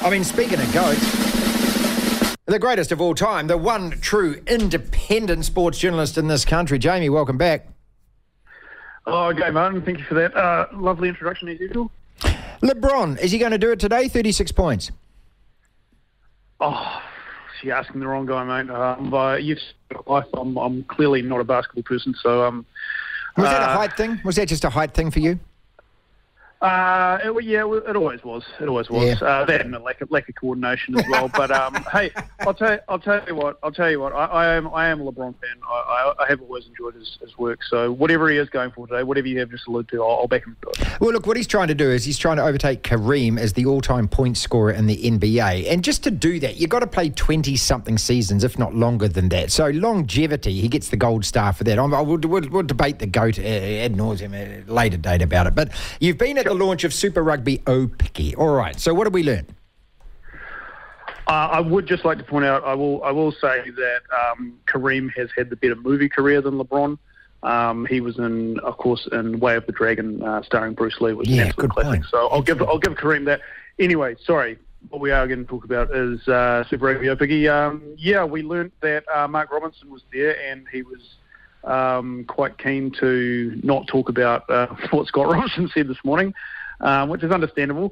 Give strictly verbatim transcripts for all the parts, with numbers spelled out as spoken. I mean, speaking of goats, the greatest of all time, the one true independent sports journalist in this country. Jamie, welcome back. Oh, okay, Martin. Thank you for that. Uh, lovely introduction, as usual. LeBron, is he going to do it today? thirty-six points. Oh, you're asking the wrong guy, mate. Um, but you've life. I'm, I'm clearly not a basketball person, so um. Was uh, that a height thing? Was that just a height thing for you? Uh, it, yeah, it always was. It always was. Yeah. Uh, that and a lack of lack of coordination as well. But um, hey, I'll tell you, I'll tell you what. I'll tell you what. I, I am I am a LeBron fan. I, I, I have always enjoyed his, his work. So whatever he is going for today, whatever you have just alluded to, I'll, I'll back him to it. Well, look, what he's trying to do is he's trying to overtake Kareem as the all-time point scorer in the N B A. And just to do that, you've got to play twenty-something seasons, if not longer than that. So longevity, he gets the gold star for that. I'm, I will, we'll, we'll debate the GOAT ad nauseum at a later date about it. But you've been at the launch of Super Rugby Aupiki. All right, so what did we learn? Uh, I would just like to point out, I will I will say that um, Kareem has had the better movie career than LeBron. Um, he was in, of course, in Way of the Dragon, uh, starring Bruce Lee, which yeah, is absolute classic. Point. So I'll give I'll give Kareem that. Anyway, sorry, what we are going to talk about is uh, Super Rugby Aupiki. Um, yeah, we learned that uh, Mark Robinson was there, and he was Um, quite keen to not talk about uh, what Scott Robinson said this morning, um, which is understandable.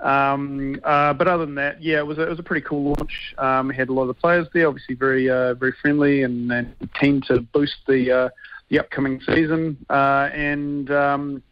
Um, uh, but other than that, yeah, it was a, it was a pretty cool launch. Um, had a lot of the players there, obviously very uh, very friendly and, and keen to boost the uh, the upcoming season. Uh, and um,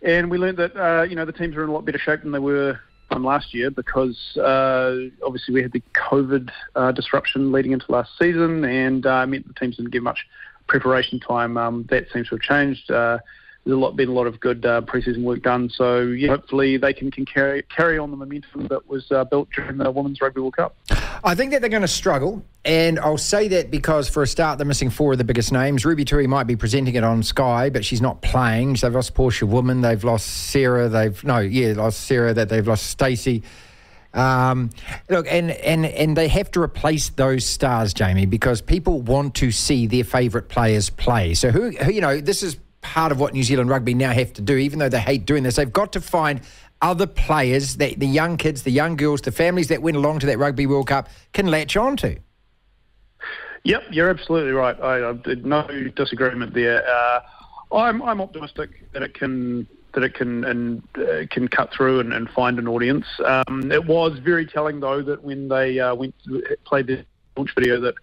and we learned that uh, you know the teams are in a lot better shape than they were from last year because uh, obviously we had the COVID uh, disruption leading into last season, and uh, meant the teams didn't get much preparation time. Um, that seems to have changed. Uh, there's a lot, been a lot of good uh, pre-season work done, so yeah, hopefully they can, can carry carry on the momentum that was uh, built during the Women's Rugby World Cup. I think that they're going to struggle, and I'll say that because for a start they're missing four of the biggest names. Ruby Tui might be presenting it on Sky, but she's not playing. They've lost Portia Woman, they've lost Sarah, they've no, yeah, lost Sarah, that they've lost Stacey. Um, look, and, and, and they have to replace those stars, Jamie, because people want to see their favourite players play. So, who, who, you know, this is part of what New Zealand Rugby now have to do, even though they hate doing this. They've got to find other players that the young kids, the young girls, the families that went along to that Rugby World Cup can latch on to. Yep, you're absolutely right. I, I no disagreement there. Uh, I'm, I'm optimistic that it can... that it can and uh, can cut through and, and find an audience. Um, it was very telling, though, that when they uh, went played the launch video that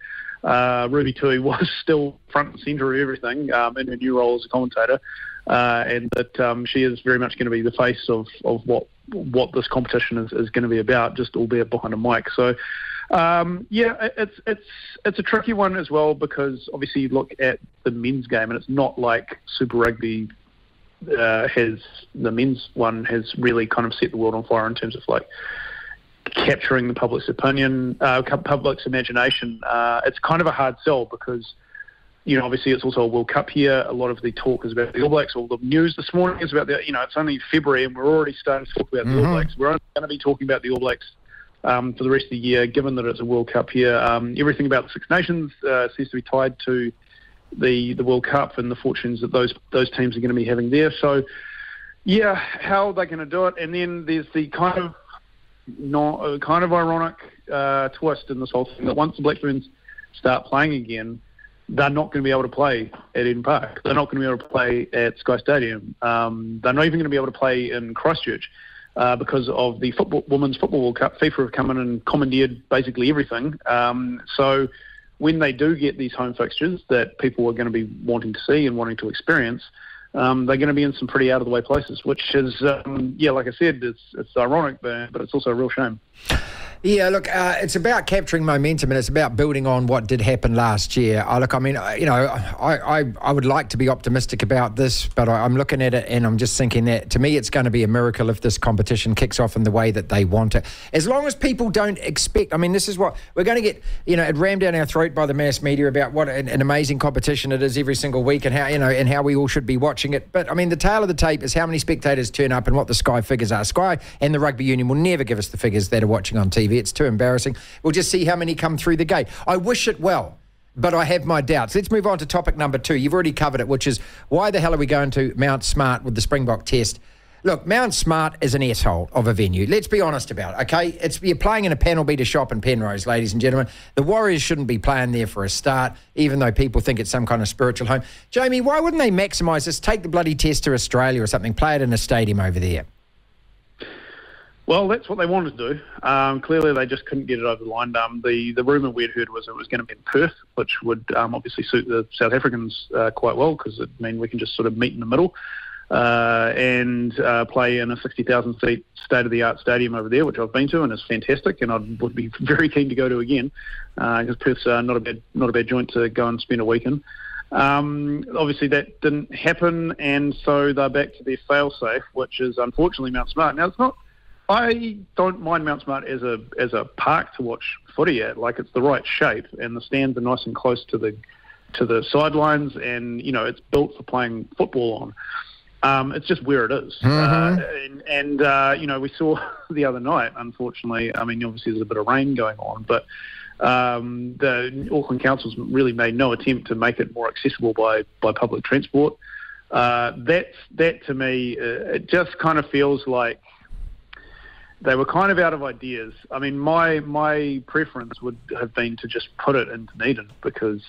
uh, Ruby Tui was still front and centre of everything um, in her new role as a commentator, uh, and that um, she is very much going to be the face of, of what what this competition is, is going to be about, just albeit behind a mic. So, um, yeah, it's it's it's a tricky one as well because, obviously, you look at the men's game and it's not like Super Rugby Uh, has the men's one has really kind of set the world on fire in terms of like capturing the public's opinion, uh, public's imagination. Uh, it's kind of a hard sell because, you know, obviously it's also a World Cup year. A lot of the talk is about the All Blacks. All the news this morning is about the, you know, it's only February and we're already starting to talk about mm-hmm. the All Blacks. We're only going to be talking about the All Blacks um, for the rest of the year, given that it's a World Cup year. Um, everything about the Six Nations uh, seems to be tied to the the World Cup and the fortunes that those those teams are going to be having there. So, yeah, how are they going to do it? And then there's the kind of not kind of ironic uh, twist in this whole thing that once the Blackburns start playing again, they're not going to be able to play at Eden Park. They're not going to be able to play at Sky Stadium. Um, they're not even going to be able to play in Christchurch uh, because of the football, Women's Football World Cup. FIFA have come in and commandeered basically everything. Um, so... when they do get these home fixtures that people are going to be wanting to see and wanting to experience, um, they're going to be in some pretty out-of-the-way places, which is, um, yeah, like I said, it's, it's ironic, but, but it's also a real shame. Yeah, look, uh, it's about capturing momentum and it's about building on what did happen last year. I, look, I mean, you know, I, I, I would like to be optimistic about this, but I, I'm looking at it and I'm just thinking that, to me, it's going to be a miracle if this competition kicks off in the way that they want it. As long as people don't expect, I mean, this is what, we're going to get, you know, it rammed down our throat by the mass media about what an, an amazing competition it is every single week and how, you know, and how we all should be watching it. But, I mean, the tail of the tape is how many spectators turn up and what the Sky figures are. Sky and the Rugby Union will never give us the figures that are watching on T V. It's too embarrassing. We'll just see how many come through the gate. I wish it well, but I have my doubts. Let's move on to topic number two. You've already covered it, which is why the hell are we going to Mount Smart with the Springbok test Look, Mount Smart is an asshole of a venue. Let's be honest about it, okay? It's, you're playing in a panel beater shop in Penrose, ladies and gentlemen. The Warriors shouldn't be playing there for a start, even though people think it's some kind of spiritual home. Jamie, why wouldn't they maximise this? Take the bloody test to Australia or something. Play it in a stadium over there. Well, that's what they wanted to do. Um, clearly, they just couldn't get it over the line. Um, the the rumour we'd heard was it was going to be in Perth, which would um, obviously suit the South Africans uh, quite well, because it mean we can just sort of meet in the middle uh, and uh, play in a sixty thousand seat state-of-the-art stadium over there, which I've been to and is fantastic, and I would be very keen to go to again, because uh, Perth's uh, not a bad not a bad joint to go and spend a week in. Um, obviously that didn't happen, and so they're back to their fail-safe, which is unfortunately Mount Smart. Now, it's not. I don't mind Mount Smart as a as a park to watch footy at. Like, it's the right shape, and the stands are nice and close to the to the sidelines, and you know it's built for playing football on. Um, it's just where it is, mm-hmm. uh, and, and uh, you know we saw the other night. Unfortunately, I mean obviously there's a bit of rain going on, but um, the Auckland Council's really made no attempt to make it more accessible by by public transport. Uh, that that to me, uh, it just kind of feels like. They were kind of out of ideas. I mean, my my preference would have been to just put it in Dunedin because,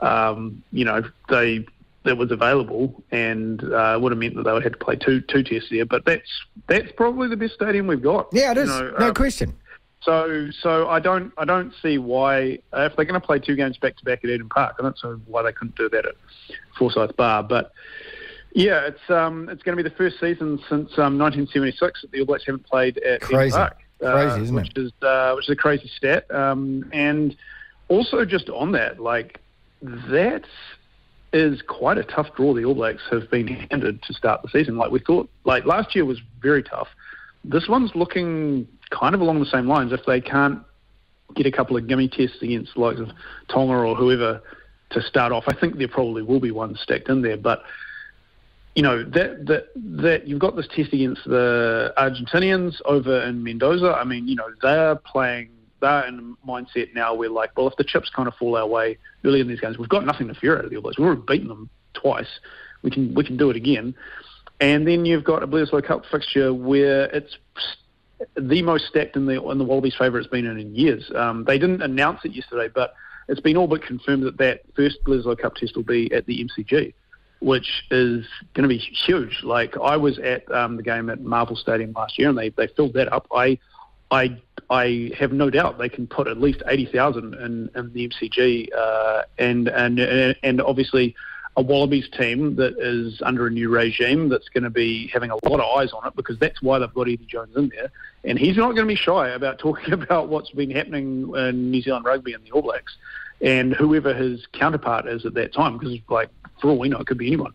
um, you know, they that was available, and uh, would have meant that they would have to play two two tests there. But that's that's probably the best stadium we've got. Yeah, it is. You know, no um, question. So so I don't I don't see why uh, if they're going to play two games back to back at Eden Park, I don't see why they couldn't do that at Forsyth Bar, but. Yeah, it's um, it's going to be the first season since um, nineteen seventy-six that the All Blacks haven't played at Eden Park. Uh, crazy, isn't which it? Is, uh, which is a crazy stat. Um, and also just on that, like, that is quite a tough draw the All Blacks have been handed to start the season. Like, we thought, like, last year was very tough. This one's looking kind of along the same lines. If they can't get a couple of gimme tests against the likes of Tonga or whoever to start off, I think there probably will be one stacked in there, but... You know, that, that that you've got this test against the Argentinians over in Mendoza. I mean, you know, they're playing, they're in a mindset now where, like, well, if the chips kind of fall our way early in these games, we've got nothing to fear out of the All Blacks. We've already beaten them twice. We can we can do it again. And then you've got a Bledisloe Cup fixture where it's the most stacked in the, in the Wallabies' favour it's been in in years. Um, they didn't announce it yesterday, but it's been all but confirmed that that first Bledisloe Cup test will be at the M C G. Which is going to be huge. Like, I was at um, the game at Marvel Stadium last year, and they, they filled that up. I I I have no doubt they can put at least eighty thousand in in the M C G, uh, and and and obviously a Wallabies team that is under a new regime that's going to be having a lot of eyes on it, because that's why they've got Eddie Jones in there, and he's not going to be shy about talking about what's been happening in New Zealand rugby and the All Blacks, and whoever his counterpart is at that time, because like. For all we know, it could be anyone.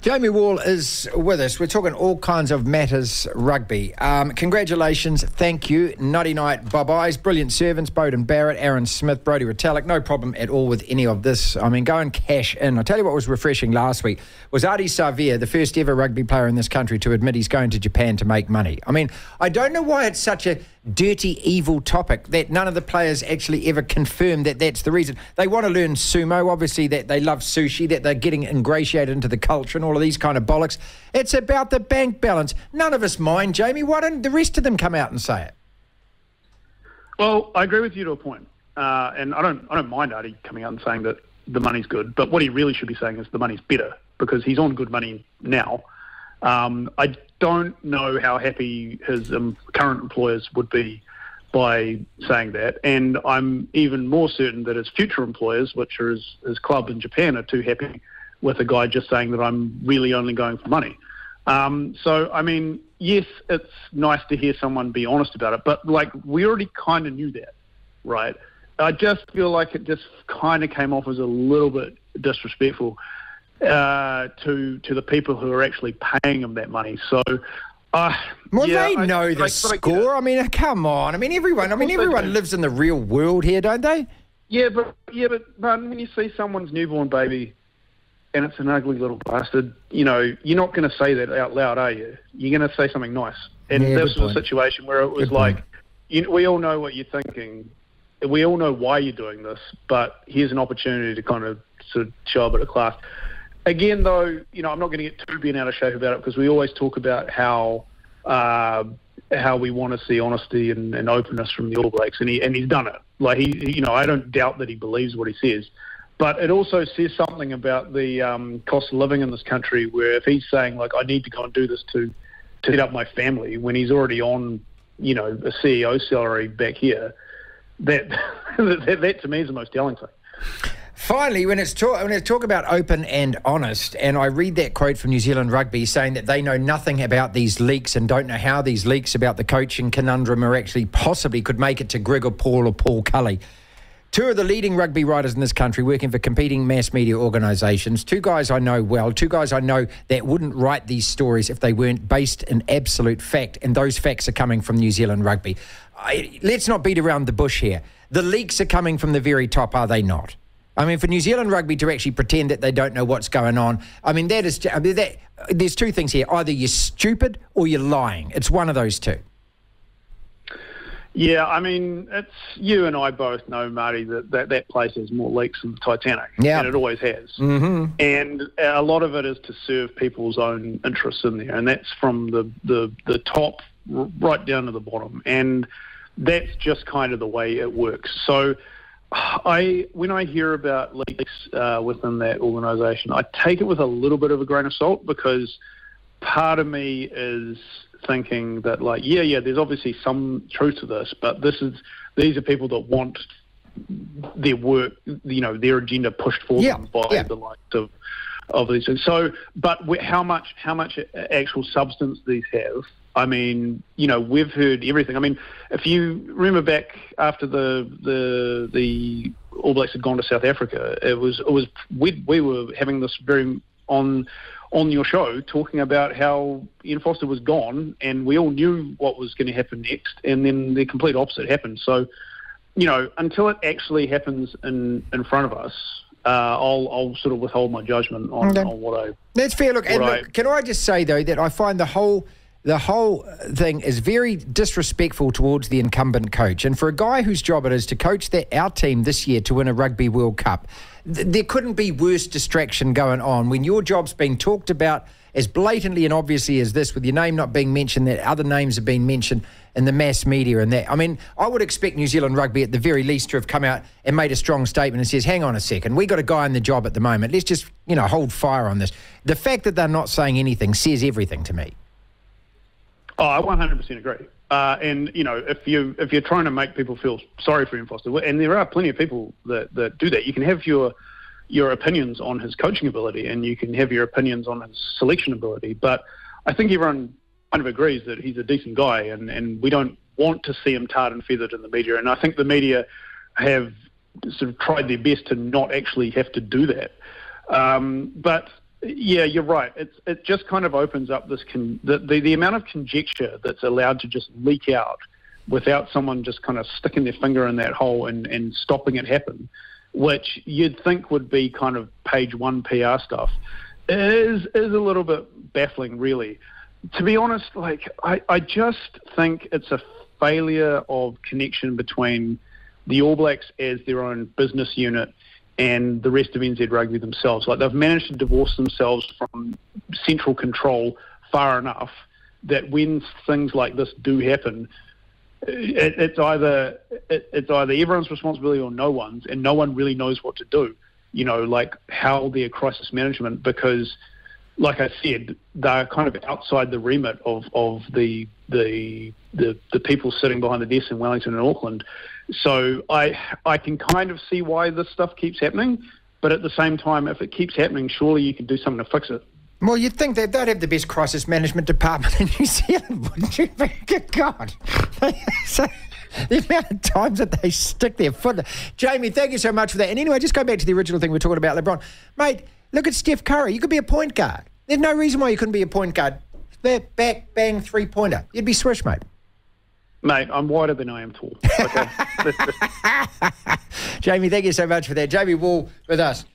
Jamie Wall is with us. We're talking all kinds of matters rugby. Um, congratulations. Thank you. Nutty night. Bye-byes. Brilliant servants. Bowden Barrett, Aaron Smith, Brody Retallick. No problem at all with any of this. I mean, go and cash in. I'll tell you what was refreshing last week was Adi Savea, the first ever rugby player in this country to admit he's going to Japan to make money. I mean, I don't know why it's such a dirty, evil topic that none of the players actually ever confirm that that's the reason. They want to learn sumo, obviously, that they love sushi, that they're getting ingratiated into the culture and all of these kind of bollocks. It's about the bank balance. None of us mind, Jamie. Why don't the rest of them come out and say it? Well, I agree with you to a point. Uh, and I don't, I don't mind Artie coming out and saying that the money's good, but what he really should be saying is the money's better, because he's on good money now. Um, I don't know how happy his um, current employers would be by saying that, and I'm even more certain that his future employers, which are his, his club in Japan, are too happy with a guy just saying that I'm really only going for money. Um, so, I mean, yes, it's nice to hear someone be honest about it, but, like, we already kind of knew that, right? I just feel like it just kind of came off as a little bit disrespectful uh, to to the people who are actually paying him that money. So... Uh, well, yeah, they know I, the I, score. I, I mean, come on. I mean, everyone. I mean, everyone lives in the real world here, don't they? Yeah, but yeah, but man, when you see someone's newborn baby, and it's an ugly little bastard, you know, you're not going to say that out loud, are you? You're going to say something nice. And yeah, this was a situation where it was good like, you, we all know what you're thinking, we all know why you're doing this, but here's an opportunity to kind of sort of show a bit of class. Again, though, you know, I'm not going to get too bent out of shape about it because we always talk about how uh, how we want to see honesty and, and openness from the All Blacks, and he and he's done it. Like he, you know, I don't doubt that he believes what he says, but it also says something about the um, cost of living in this country. Where if he's saying like, I need to go and do this to to set up my family, when he's already on, you know, a C E O salary back here, that that, that to me is the most telling thing. Finally, when it's talk when it's talk about open and honest, and I read that quote from New Zealand Rugby saying that they know nothing about these leaks and don't know how these leaks about the coaching conundrum are actually possibly could make it to Greg or Paul or Paul Cully. Two of the leading rugby writers in this country working for competing mass media organisations, two guys I know well, two guys I know that wouldn't write these stories if they weren't based in absolute fact, and those facts are coming from New Zealand Rugby. I, let's not beat around the bush here. The leaks are coming from the very top, are they not? I mean, for New Zealand Rugby to actually pretend that they don't know what's going on, I mean, that is, I mean, that, there's two things here. Either you're stupid or you're lying. It's one of those two. Yeah, I mean, it's you and I both know, Marty, that that, that place has more leaks than the Titanic. Yeah. And it always has. Mm-hmm. And a lot of it is to serve people's own interests in there, and that's from the, the, the top right down to the bottom. And that's just kind of the way it works. So... I when I hear about leaks uh, within that organisation, I take it with a little bit of a grain of salt, because part of me is thinking that, like, yeah, yeah, there's obviously some truth to this, but this is these are people that want their work, you know, their agenda pushed for yeah, them by yeah. the likes of of these things. So, but how much how much actual substance these have? I mean, you know, we've heard everything. I mean, if you remember back after the the the All Blacks had gone to South Africa, it was it was we we were having this very on on your show talking about how Ian Foster was gone, and we all knew what was going to happen next, and then the complete opposite happened. So, you know, until it actually happens in in front of us, Uh, I'll, I'll sort of withhold my judgment on, okay. on what I... That's fair. Look, and look, I, can I just say, though, that I find the whole, the whole thing is very disrespectful towards the incumbent coach. And for a guy whose job it is to coach that our team this year to win a Rugby World Cup, th there couldn't be worse distraction going on when your job's being talked about as blatantly and obviously as this, with your name not being mentioned, that other names have been mentioned in the mass media and that. I mean, I would expect New Zealand Rugby at the very least to have come out and made a strong statement and says, hang on a second, we got a guy in the job at the moment. Let's just, you know, hold fire on this. The fact that they're not saying anything says everything to me. Oh, I one hundred percent agree. Uh, and, you know, if, you, if you're trying to make people feel sorry for Ian Foster, and there are plenty of people that, that do that, you can have your... your opinions on his coaching ability, and you can have your opinions on his selection ability. But I think everyone kind of agrees that he's a decent guy, and, and we don't want to see him tarred and feathered in the media. And I think the media have sort of tried their best to not actually have to do that. Um, but, yeah, you're right. It's, it just kind of opens up this con the, the, the amount of conjecture that's allowed to just leak out without someone just kind of sticking their finger in that hole and, and stopping it happen, which you'd think would be kind of page one P R stuff, is is a little bit baffling, really. To be honest, like I, I just think it's a failure of connection between the All Blacks as their own business unit and the rest of N Z Rugby themselves. Like, they've managed to divorce themselves from central control far enough that when things like this do happen, It, it's either it, it's either everyone's responsibility or no one's, and no one really knows what to do. You know, like how their crisis management, because, like I said, they're kind of outside the remit of of the the the, the people sitting behind the desk in Wellington and Auckland. So I I can kind of see why this stuff keeps happening, but at the same time, if it keeps happening, surely you can do something to fix it. Well, you'd think that they'd have the best crisis management department in New Zealand, wouldn't you? Good God. So, the amount of times that they stick their foot. Jamie, thank you so much for that. And anyway, just go back to the original thing we were talking about, LeBron. Mate, look at Steph Curry. You could be a point guard. There's no reason why you couldn't be a point guard. Back, back, bang, three-pointer. You'd be swish, mate. Mate, I'm wider than I am tall. Okay. Jamie, thank you so much for that. Jamie Wall with us.